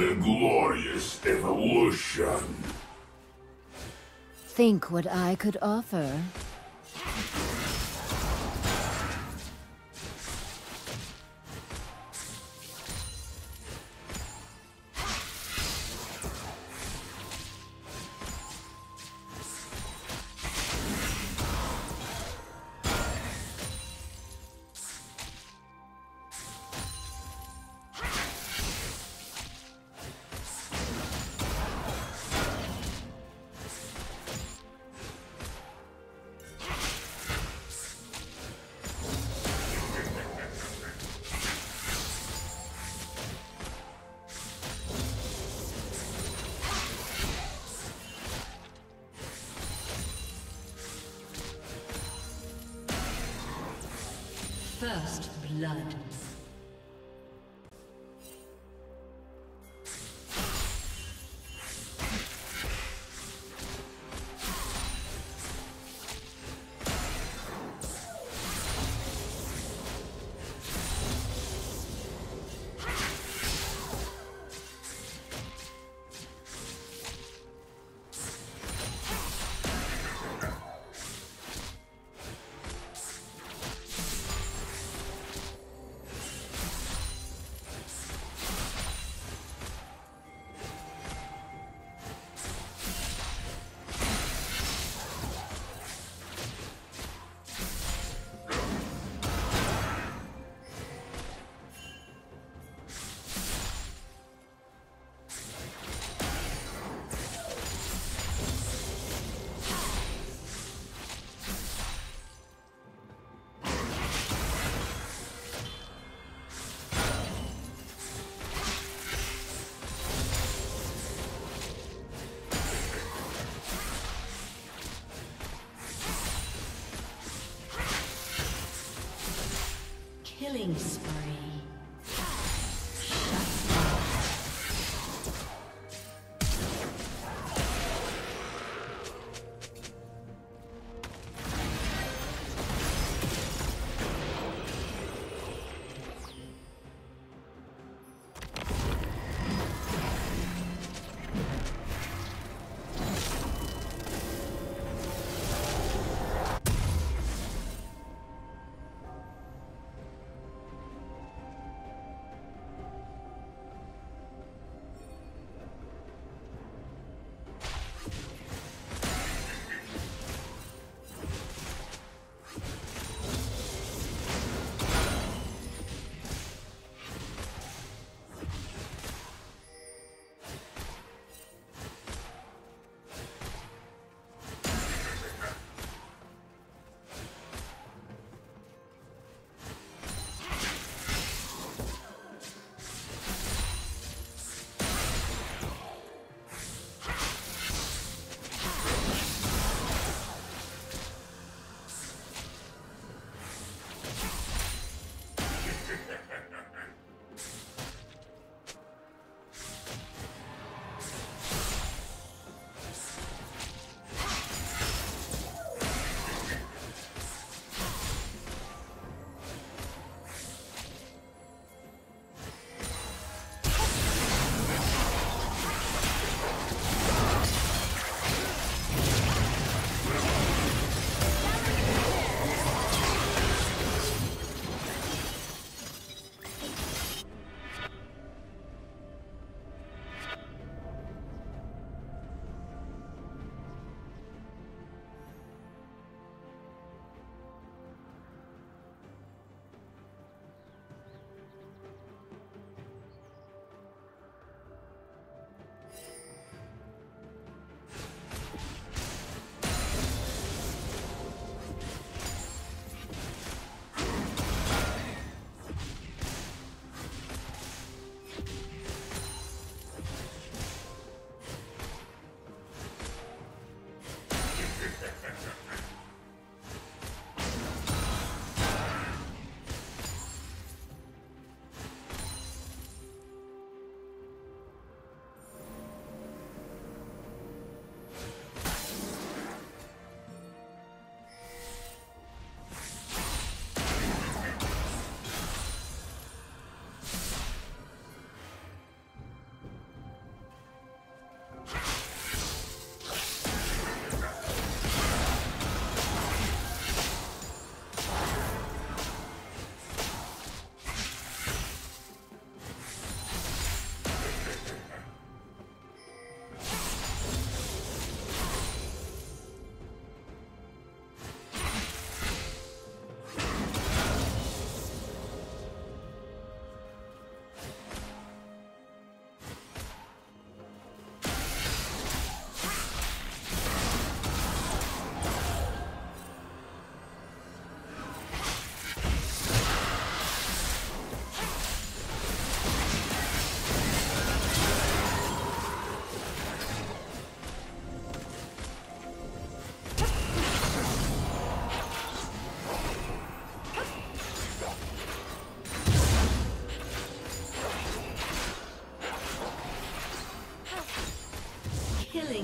in the glorious evolution. Think what I could offer. First blood. Killing spree.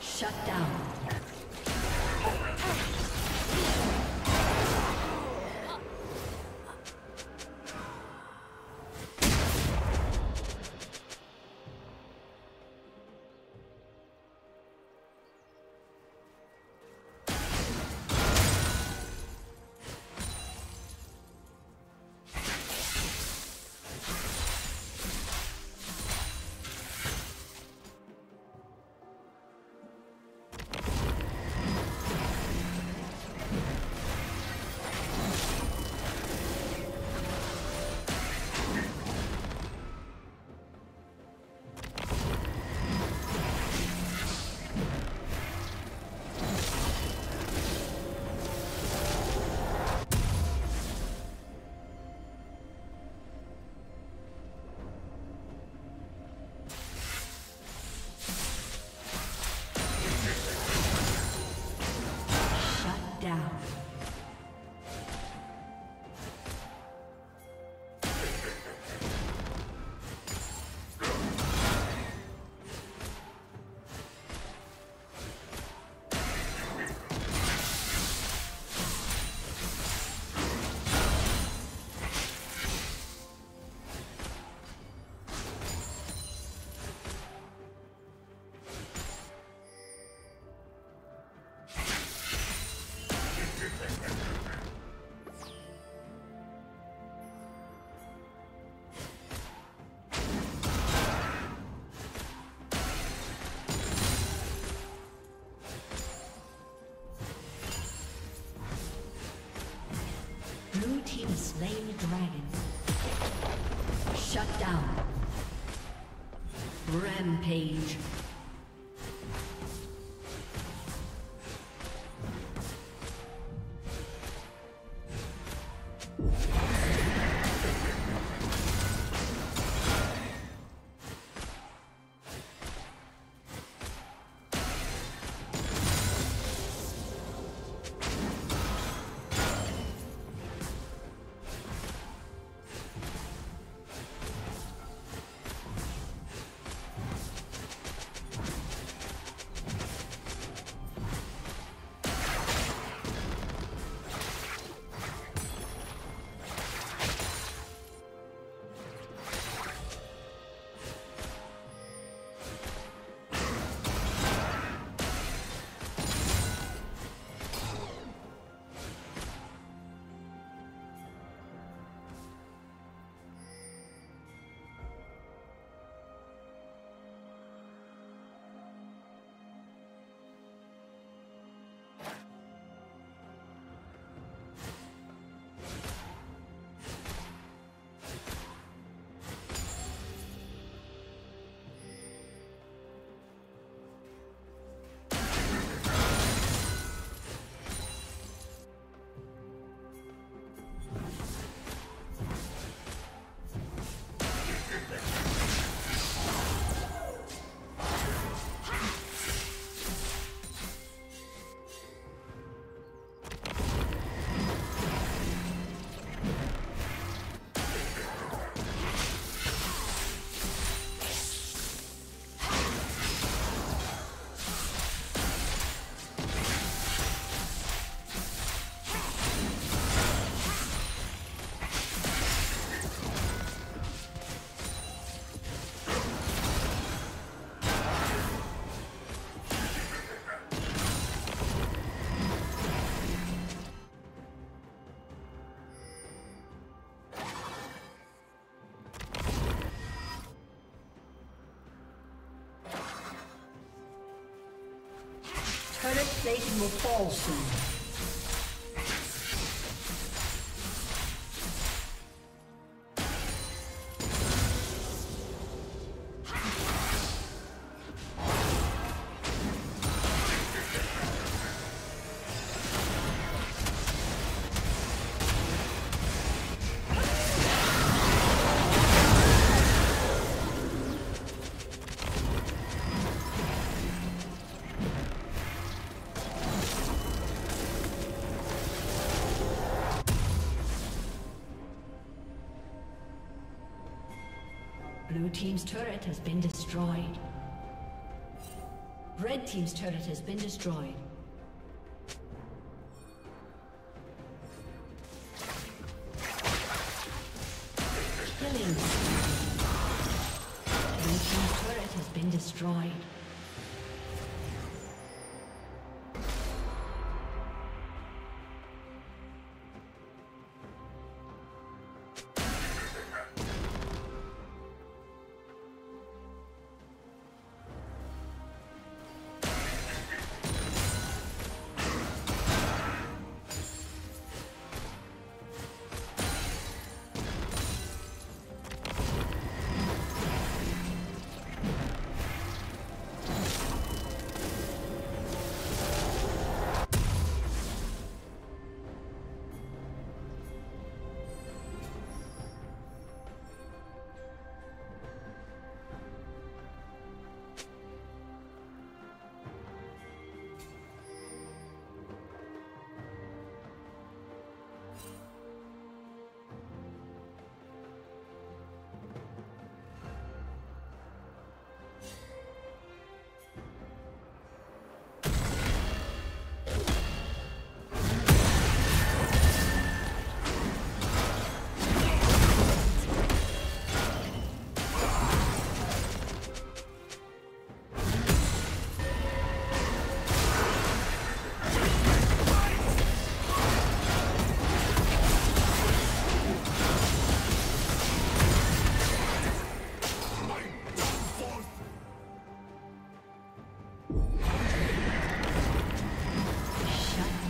Shut down. Lady Dragon. Shut down. Rampage. Satan will fall soon. Blue team's turret has been destroyed. Red team's turret has been destroyed. Killing.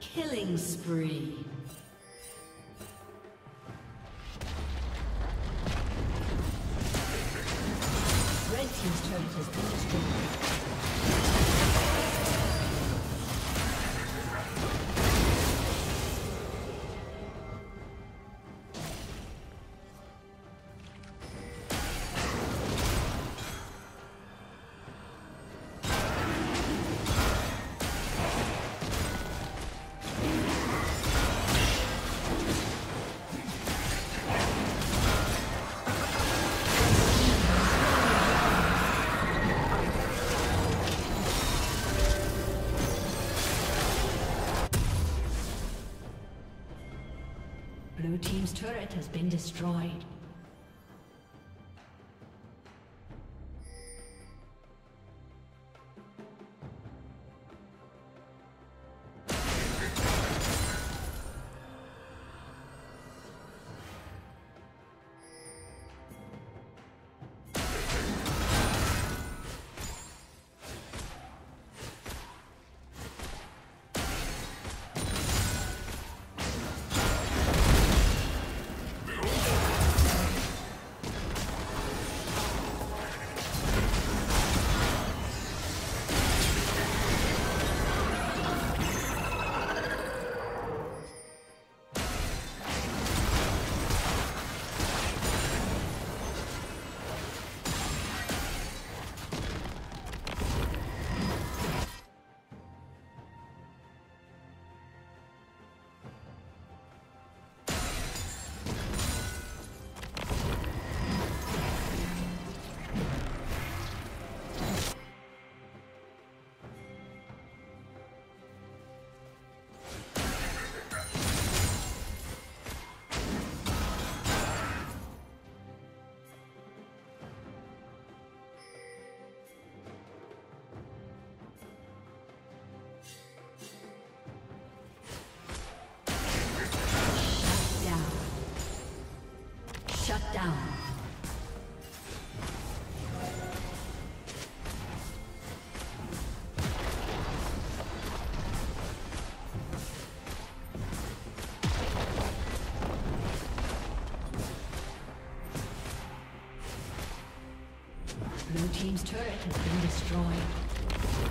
Killing spree. Red team's turret has been destroyed. Turret has been destroyed. Shut down. Blue team's turret has been destroyed. Blue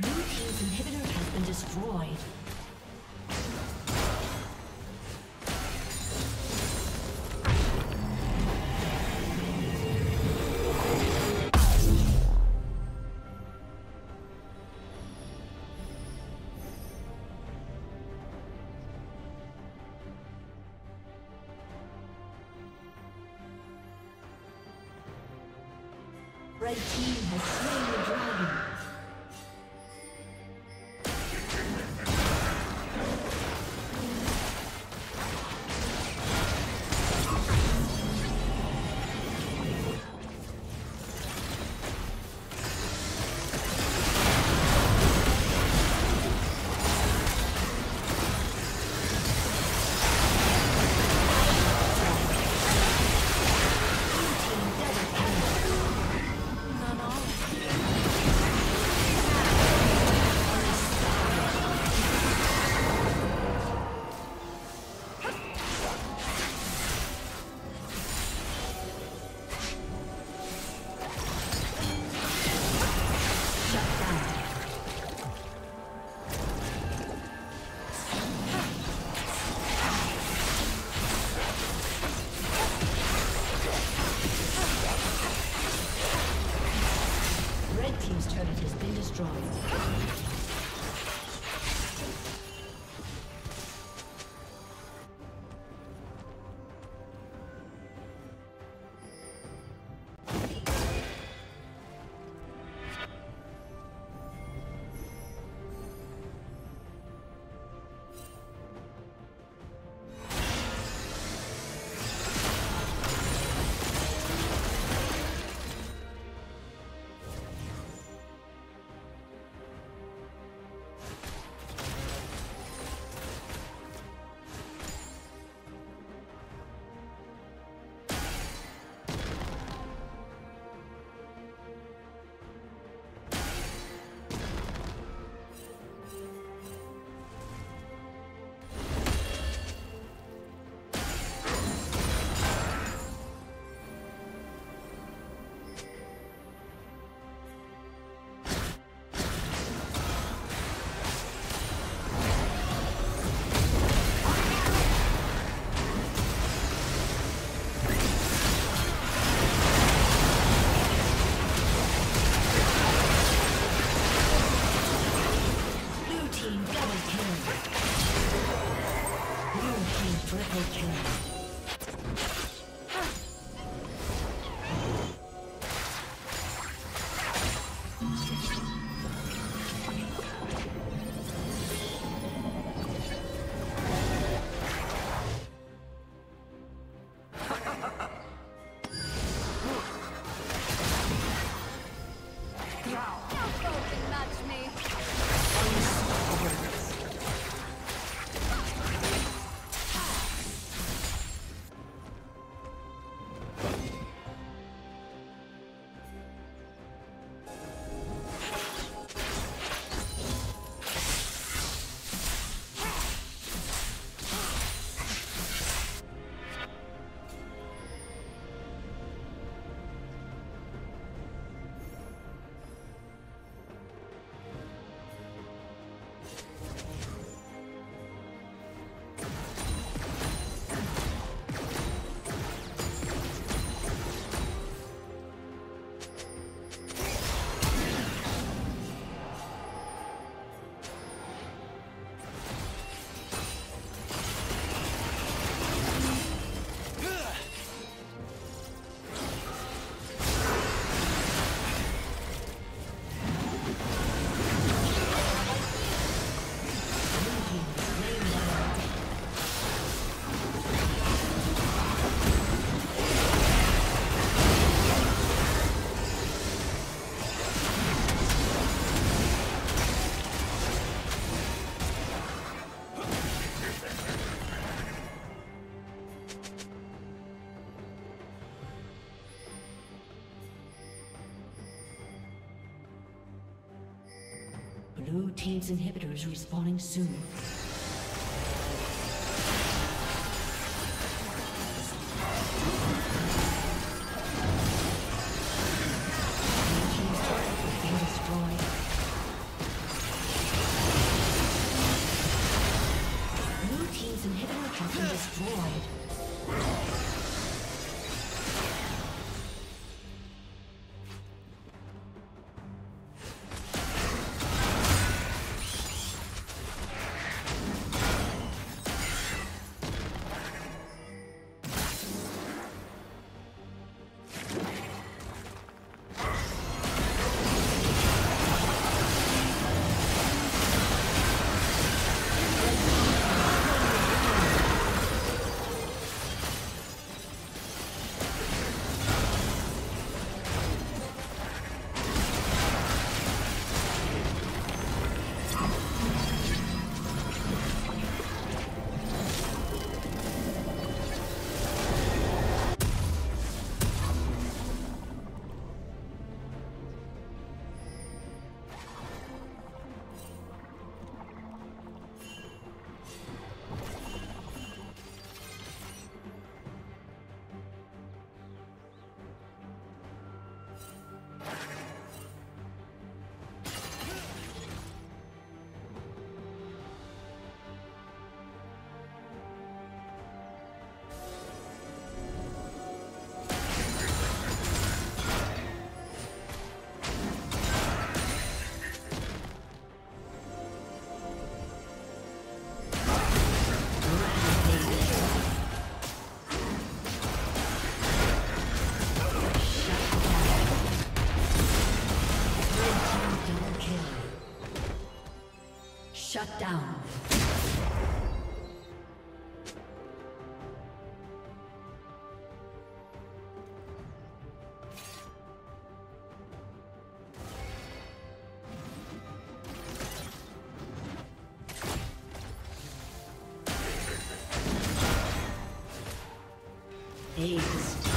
Blue team's inhibitor has been destroyed. Red team has slain the dragon. Blue team's inhibitor is respawning soon. Shut down. Ace.